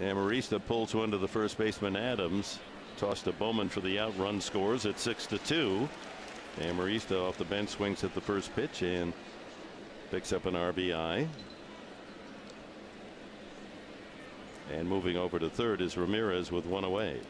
Amarista pulls one to the first baseman Adams. Toss to Bowman for the out. Run scores at 6-2. Amarista off the bench swings at the first pitch and picks up an RBI. And moving over to third is Ramirez with one away.